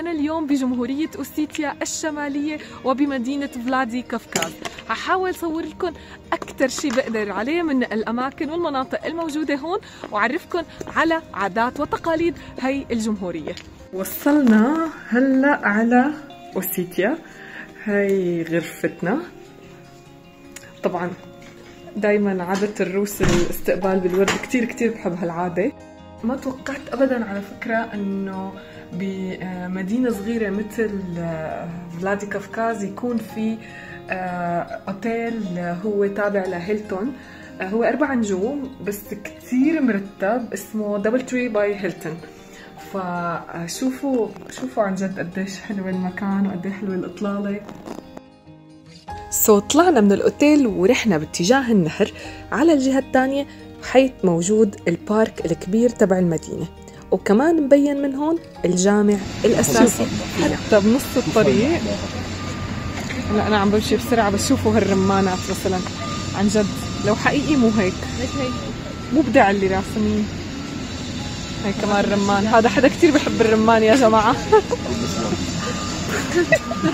أنا اليوم بجمهورية أوسيتيا الشمالية وبمدينة فلاديكافكاز. هحاول صور لكم أكتر شيء بقدر عليه من الأماكن والمناطق الموجودة هون، وأعرفكم على عادات وتقاليد هي الجمهورية. وصلنا هلأ على أوسيتيا، هاي غرفتنا. طبعا دايما عادة الروس الاستقبال بالورد، كتير كتير بحب هالعادة. ما توقعت أبدا على فكرة أنه بمدينة صغيرة مثل فلاديكافكاز يكون في أوتيل هو تابع لهيلتون، هو 4 نجوم بس كتير مرتب، اسمه DoubleTree by Hilton. فشوفوا عن جد قديش حلو المكان وقديش حلوة الإطلالة. طلعنا من الأوتيل ورحنا باتجاه النهر. على الجهة الثانية حيث موجود البارك الكبير تبع المدينة، وكمان مبين من هون الجامع الأساسي. حتى بنص الطريق، هلا أنا عم بمشي بسرعة بس شوفوا هالرمانات مثلا، عن جد لو حقيقي مو هيك، مبدع اللي راسمين. هي كمان رمان، هذا حدا كتير بحب الرمان يا جماعة.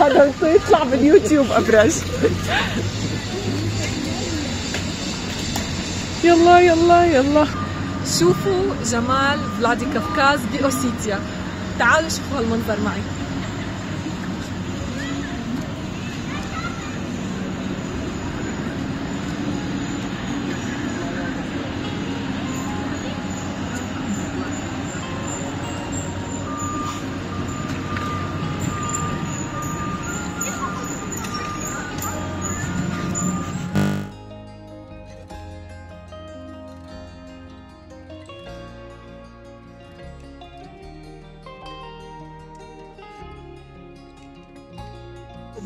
هذا سيطلع باليوتيوب أبرج. يلا يلا يلا شوفوا جمال فلاديكافكاز بأوسيتيا، تعالوا شوفوا هالمنظر معي.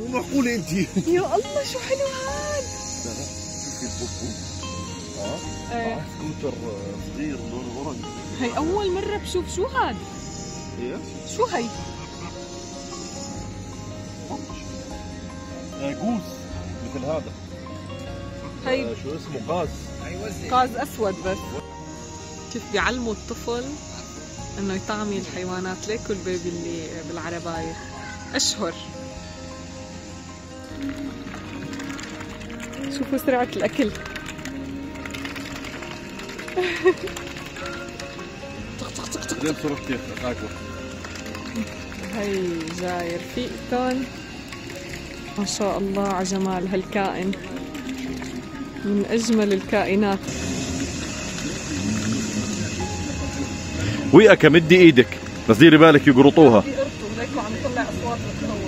مو معقولة انت. يا الله شو حلو هاد. لا لا شوفي البوبو، سكوتر صغير لونه اورنج. هي أول مرة بشوف شو هاد؟ شو هي؟ قوس مثل هذا. هي شو اسمه؟ قاز أسود. بس كيف بيعلموا الطفل إنه يطعمي الحيوانات ليكو البيبي اللي بالعرباية أشهر. شوفوا سرعة الأكل. هي جاي رفيقتن، ما شاء الله على جمال هالكائن، من أجمل الكائنات. وياك مدي إيدك بس ديري بالك يقرطوها. ليكوا عم يطلع أصوات بتهول.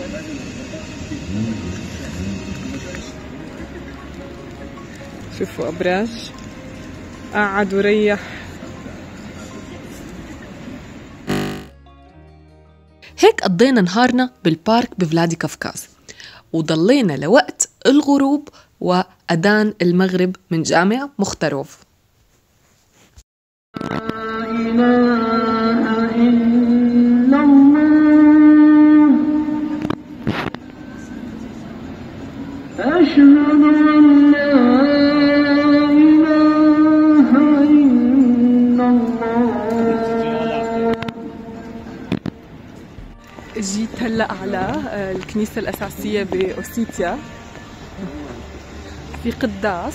شوفوا أبراج قعد وريح. هيك قضينا نهارنا بالبارك بفلاديكافكاز، وضلينا لوقت الغروب وأذان المغرب من جامع مختروف. جيت هلا على الكنيسة الأساسية بأوسيتيا، في قداس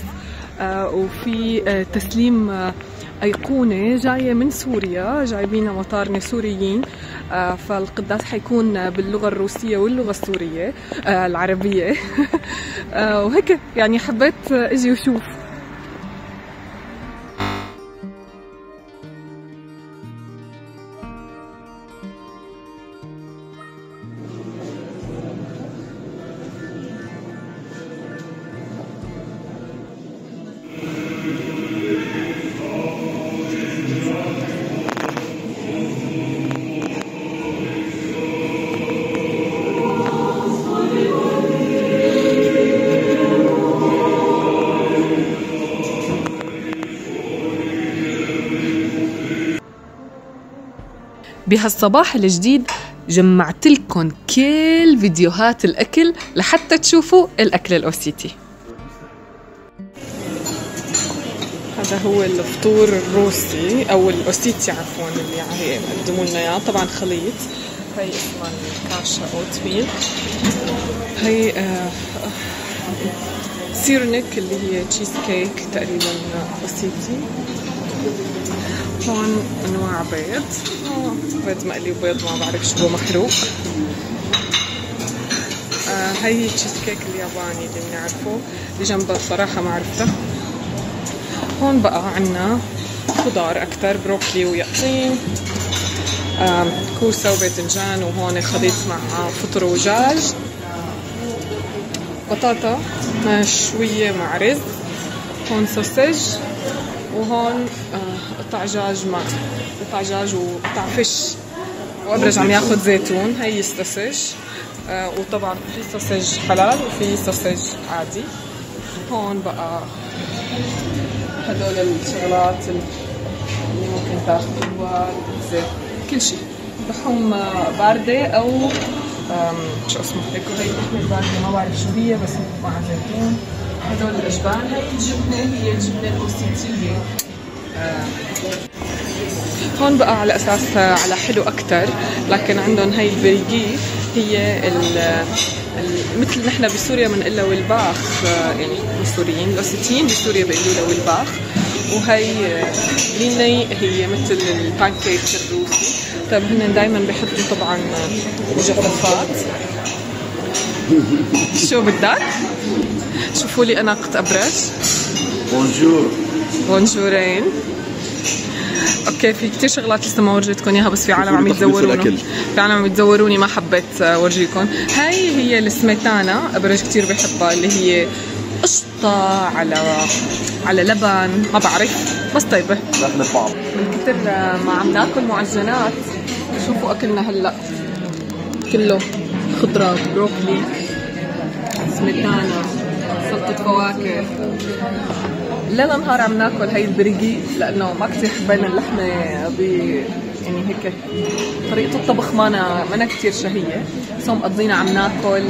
وفي تسليم أيقونة جاية من سوريا، جايبين مطارنة سوريين، فالقداس حيكون باللغة الروسية واللغة السورية العربية. وهيك يعني حبيت اجي وشوف. بهالصباح الجديد جمعت لكم كل فيديوهات الأكل لحتى تشوفوا الأكل الأوسيتي. هذا هو الفطور الروسي أو الأوسيتي عفوا اللي بيقدموا لنا إياه، طبعا خليط هي اسمها الكاشا اوت ميل. هي سيرنيك اللي هي تشيز كيك تقريبا أوسيتي. هون انواع بيض، بيض مقلي وبيض ما بعرف شو محروق. هي تشيز كيك الياباني اللي بنعرفه، اللي جنبها بصراحة ما عرفتها. هون بقى عنا خضار أكتر، بروكلي ويقطين، كوسة وباذنجان، وهون خليط مع فطر وجاج، بطاطا مشوية مع رز، هون سوسج، وهون قطع دجاج مع قطع دجاج وقطع فش، وأبرج عم ياخد زيتون. هي السوسج، وطبعا في سوسج حلال وفي سوسج عادي. هون بقى هدول الشغلات اللي ممكن تاخدوها، زيت، كل شيء، لحوم باردة أو شو اسمه هيك، وهي لحمة باردة ما بعرف شو هي بس مع زيتون. هدول الأجبان. هي الجبنة هي الجبنة الأوسيتية. هون بقى على أساس على حلو أكتر، لكن عندهم هي البيجي، هي مثل نحن بسوريا بنقلها والباخ، يعني السوريين الأوسيتيين بسوريا بيقولوا لها والباخ. وهي ليني هي مثل البانكيك الروسي. طيب هن دائما بحطوا طبعا مجففات. شو بدك؟ شوفوا لي انا قط ابرج. بونجور بونجورين. اوكي، في كثير شغلات لسه ما ورجيتكم اياها، بس في عالم عم يتزوروني، ما حبيت اورجيكم. هاي هي السميتانا، ابرج كثير بحبها، اللي هي قشطه على لبن، ما بعرف بس طيبه. من كثر ما عم ناكل معجنات، شوفوا اكلنا هلا كله خضرات، بروكلي، سميتانا، سلطه فواكه. ليل نهار عم ناكل هي البريقي، لانه ما كثير حبينا اللحمه، يعني هيك طريقه الطبخ مانا كثير شهيه، سو مقضينا عم ناكل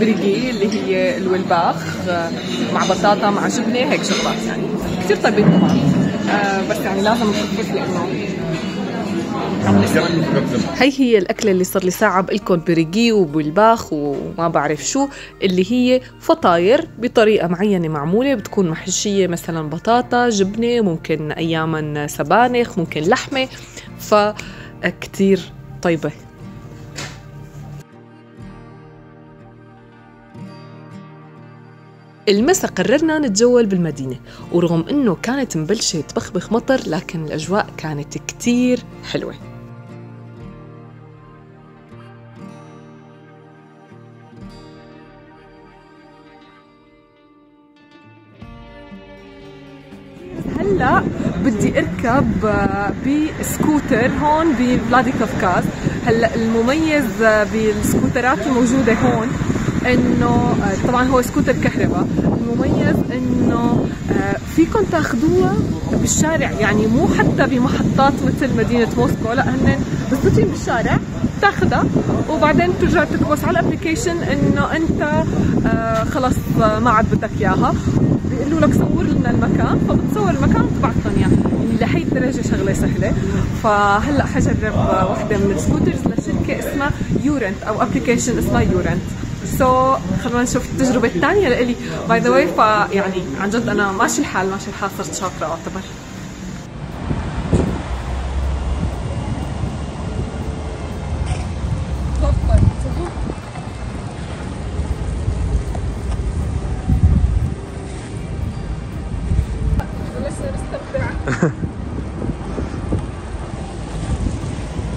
بريقي اللي هي الولباخ مع بطاطا مع جبنه، هيك شغلات يعني كثير طيبين طبعا. بس يعني لازم نخفف لانه هي الأكلة اللي صار لي ساعة بقلكن، بريقي وبالباخ وما بعرف شو، اللي هي فطاير بطريقة معينة معمولة، بتكون محشية مثلا بطاطا، جبنة، ممكن أياما سبانخ، ممكن لحمة، فكتير طيبة. المساء قررنا نتجول بالمدينة، ورغم أنه كانت مبلشة تبخبخ مطر، لكن الأجواء كانت كتير حلوة. هلا بدي اركب بسكوتر هون بفلاديكافكاز. هلا المميز بالسكوترات الموجودة هون انه طبعا هو سكوتر كهرباء، المميز انه فيكم تاخذوها بالشارع، يعني مو حتى بمحطات مثل مدينه موسكو، لا هن بتطلعي بالشارع تاخذها وبعدين بترجع تكبس على الابلكيشن انه انت خلص ما عاد بدك اياها، بيقولوا لك صور لنا المكان، فبتصور المكان وبتبعث لهم اياه، يعني لهي الدرجه شغله سهله. فهلا حجرب وحده من السكوترز لشركه اسمها يورنت، او ابلكيشن اسمها يورنت، سو خلونا نشوف التجربة الثانية لإلي. باي ذا واي، فيعني عن جد أنا ماشي الحال، صرت شاطرة أعتبر.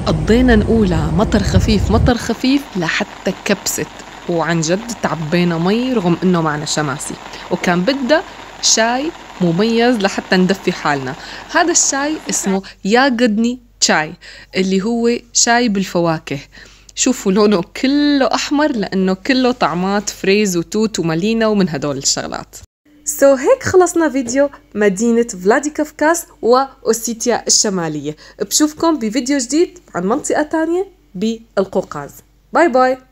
قضينا نقولها مطر خفيف مطر خفيف لحتى كبست، وعن جد تعبينا مي رغم انه معنا شماسي، وكان بدها شاي مميز لحتى ندفي حالنا. هذا الشاي اسمه ياغدني شاي، اللي هو شاي بالفواكه. شوفوا لونه كله احمر لانه كله طعمات فريز وتوت ومالينا ومن هدول الشغلات. سو هيك خلصنا فيديو مدينة فلاديكافكاز وأوسيتيا الشمالية. بشوفكم بفيديو جديد عن منطقة تانية بالقوقاز. باي باي.